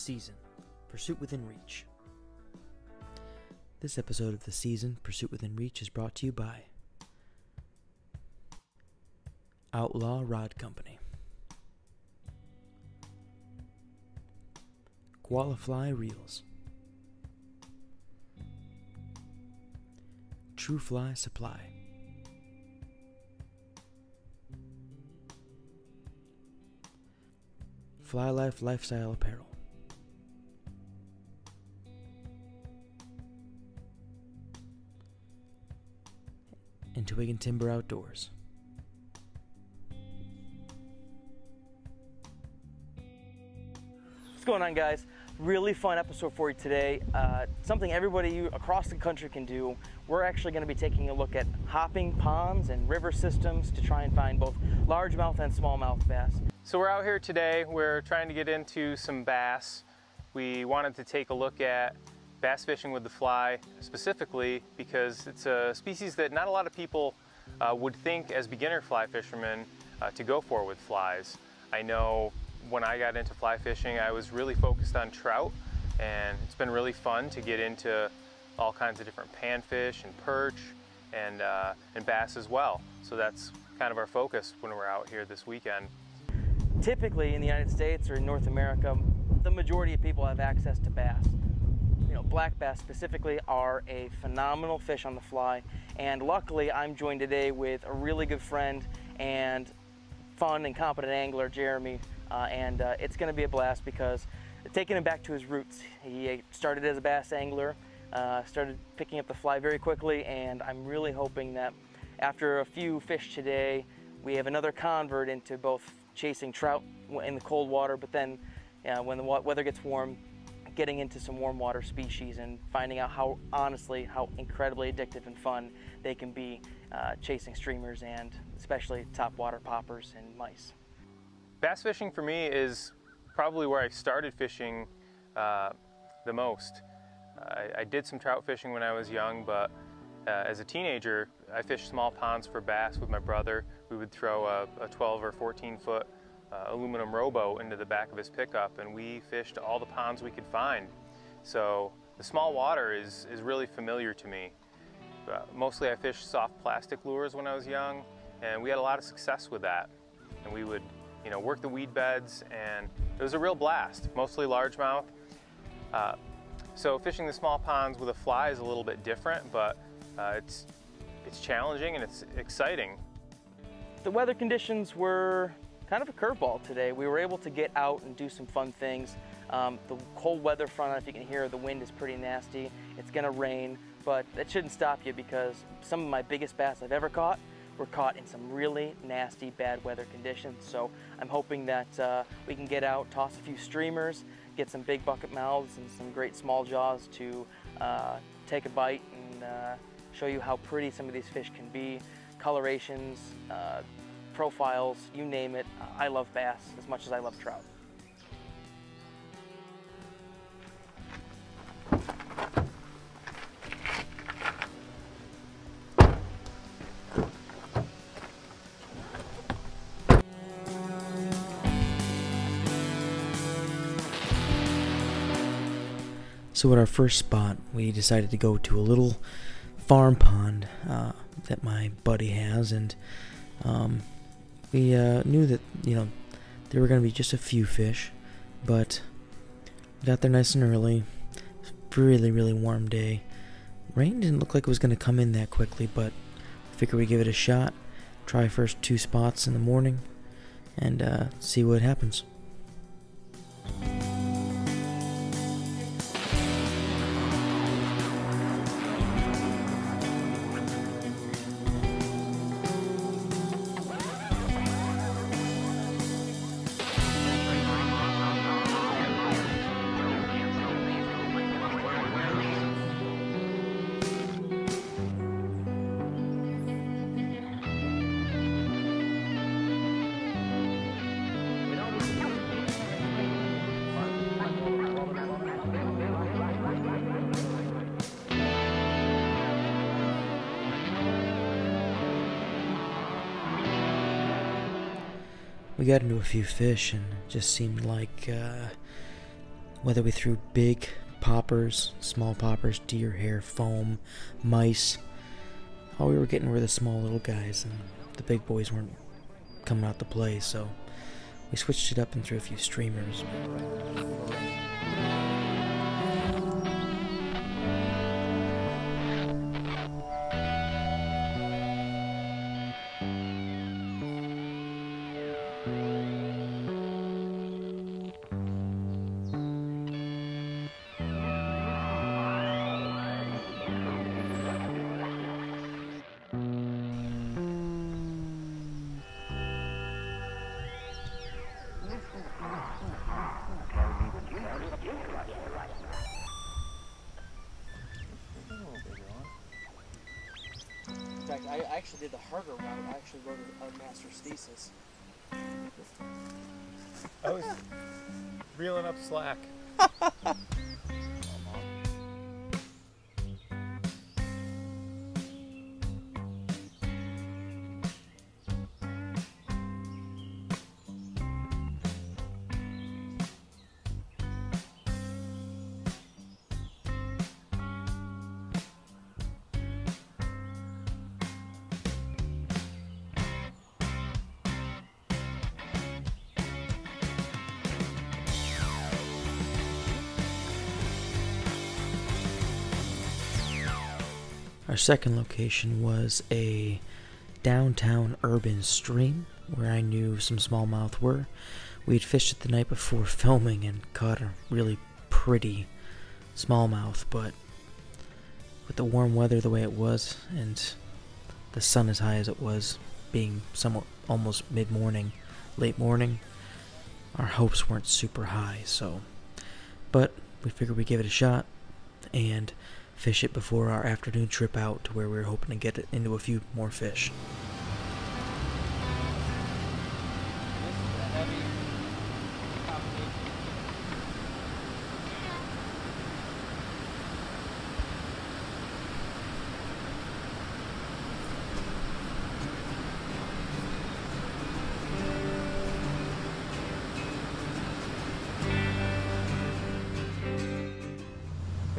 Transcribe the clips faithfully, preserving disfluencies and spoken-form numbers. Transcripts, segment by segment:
Season, Pursuit Within Reach. This episode of The Season, Pursuit Within Reach is brought to you by Outlaw Rod Company, QualiFly Reels, True Fly Supply, Fly Life Lifestyle Apparel, and Twig N Timber Outdoors. What's going on, guys? Really fun episode for you today. Uh, something everybody across the country can do. We're actually going to be taking a look at hopping ponds and river systems to try and find both largemouth and smallmouth bass. So we're out here today. We're trying to get into some bass. We wanted to take a look at bass fishing with the fly specifically because it's a species that not a lot of people uh, would think as beginner fly fishermen uh, to go for with flies. I know when I got into fly fishing, I was really focused on trout, and it's been really fun to get into all kinds of different panfish and perch and, uh, and bass as well. So that's kind of our focus when we're out here this weekend. Typically in the United States or in North America, the majority of people have access to bass. You know, black bass specifically are a phenomenal fish on the fly, and luckily I'm joined today with a really good friend and fun and competent angler, Jeremy. Uh, and uh, it's going to be a blast because taking him back to his roots. He started as a bass angler, uh, started picking up the fly very quickly, and I'm really hoping that after a few fish today, we have another convert into both chasing trout in the cold water, but then uh, when the weather gets warm, getting into some warm water species and finding out how, honestly, how incredibly addictive and fun they can be uh, chasing streamers and especially topwater poppers and mice. Bass fishing for me is probably where I started fishing uh, the most. I, I did some trout fishing when I was young, but uh, as a teenager, I fished small ponds for bass with my brother. We would throw a, a twelve or fourteen foot uh, aluminum rowboat into the back of his pickup, and we fished all the ponds we could find. So the small water is, is really familiar to me. Uh, mostly I fished soft plastic lures when I was young, and we had a lot of success with that. And we would you know, work the weed beds, and it was a real blast, mostly largemouth. Uh, so fishing the small ponds with a fly is a little bit different, but uh, it's, it's challenging and it's exciting. The weather conditions were kind of a curveball today. We were able to get out and do some fun things. Um, the cold weather front, if you can hear, the wind is pretty nasty. It's gonna rain, but that shouldn't stop you because some of my biggest bass I've ever caught were caught in some really nasty, bad weather conditions. So I'm hoping that uh, we can get out, toss a few streamers, get some big bucket mouths and some great small jaws to uh, take a bite and uh, show you how pretty some of these fish can be. Colorations, uh, profiles, you name it. I love bass as much as I love trout. So at our first spot, we decided to go to a little farm pond uh, that my buddy has, and um, we uh, knew that, you know, there were going to be just a few fish, but got there nice and early. Really, really warm day. Rain didn't look like it was going to come in that quickly, but I figured we'd give it a shot, try first two spots in the morning, and uh, see what happens. We got into a few fish and it just seemed like uh, whether we threw big poppers, small poppers, deer hair, foam, mice, all we were getting were the small little guys, and the big boys weren't coming out to play, so we switched it up and threw a few streamers. In fact, I actually did the harder route. I actually wrote a master's thesis. I was reeling up slack. Our second location was a downtown urban stream where I knew some smallmouth were. We'd fished it the night before filming and caught a really pretty smallmouth, but with the warm weather the way it was and the sun as high as it was, being somewhat almost mid-morning, late morning, our hopes weren't super high, so. But we figured we'd give it a shot and fish it before our afternoon trip out to where we were hoping to get it into a few more fish.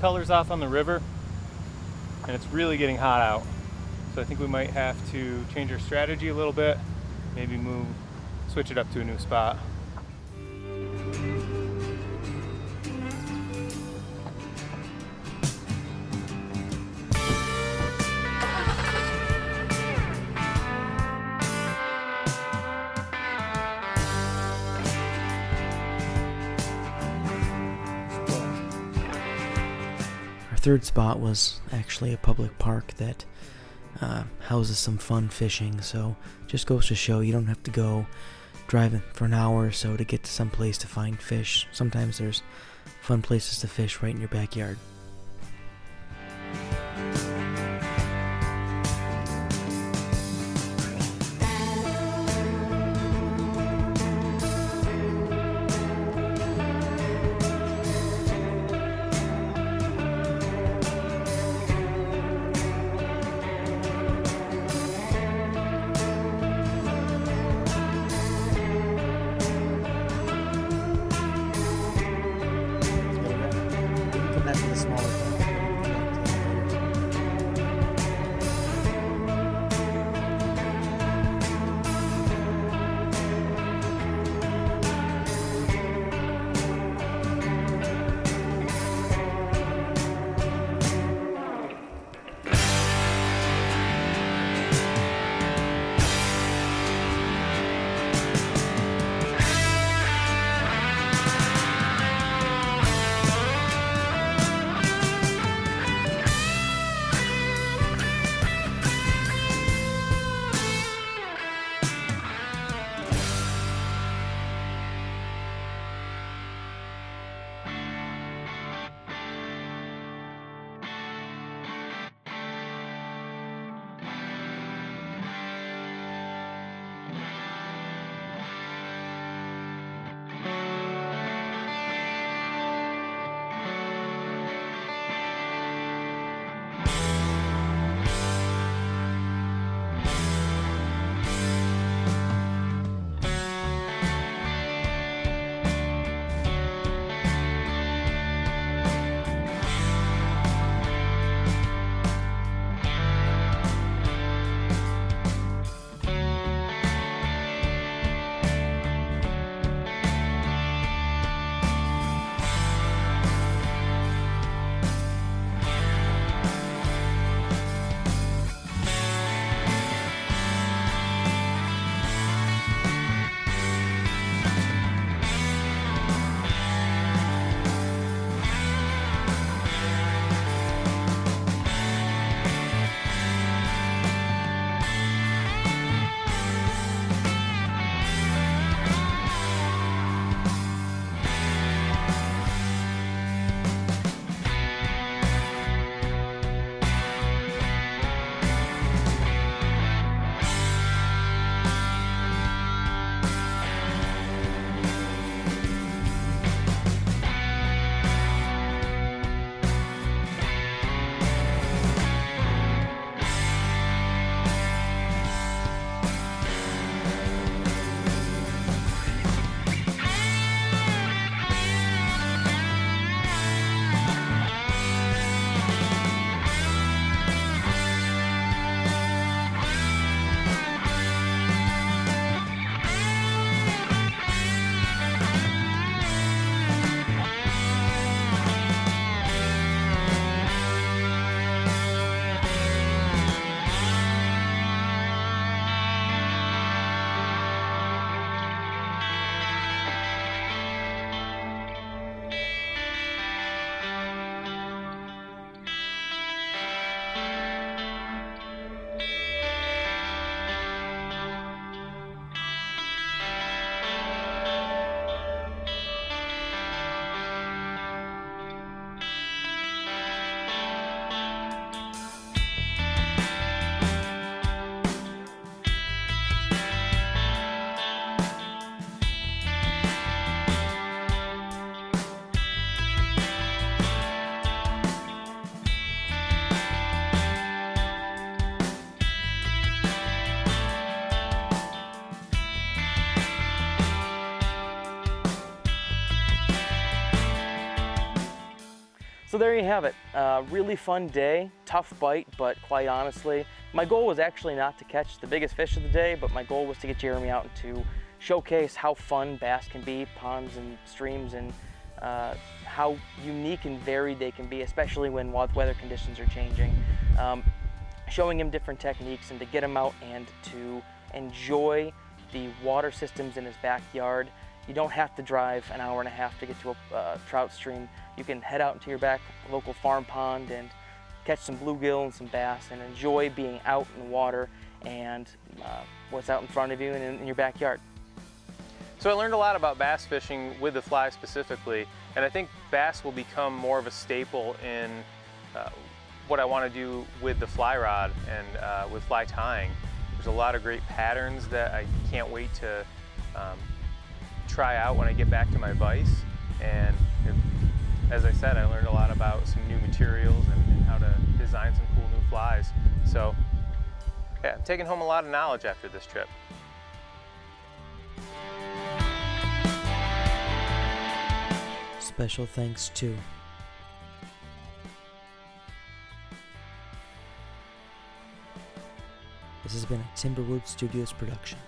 Colors off on the river and it's really getting hot out, so I think we might have to change our strategy a little bit, maybe move switch it up to a new spot. Third spot was actually a public park that uh, houses some fun fishing, so just goes to show you don't have to go driving for an hour or so to get to some place to find fish. Sometimes there's fun places to fish right in your backyard. That's So there you have it, uh, really fun day, tough bite, but quite honestly, my goal was actually not to catch the biggest fish of the day, but my goal was to get Jeremy out and to showcase how fun bass can be, ponds and streams, and uh, how unique and varied they can be, especially when weather conditions are changing. Um, showing him different techniques and to get him out and to enjoy the water systems in his backyard. You don't have to drive an hour and a half to get to a uh, trout stream. You can head out into your back local farm pond and catch some bluegill and some bass and enjoy being out in the water and uh, what's out in front of you and in, in your backyard. So I learned a lot about bass fishing with the fly specifically, and I think bass will become more of a staple in uh, what I want to do with the fly rod and uh, with fly tying. There's a lot of great patterns that I can't wait to um, try out when I get back to my vise, and it, as I said, I learned a lot about some new materials and, and how to design some cool new flies. So yeah, I'm taking home a lot of knowledge after this trip. Special thanks to This has been a Timberwood Studios production.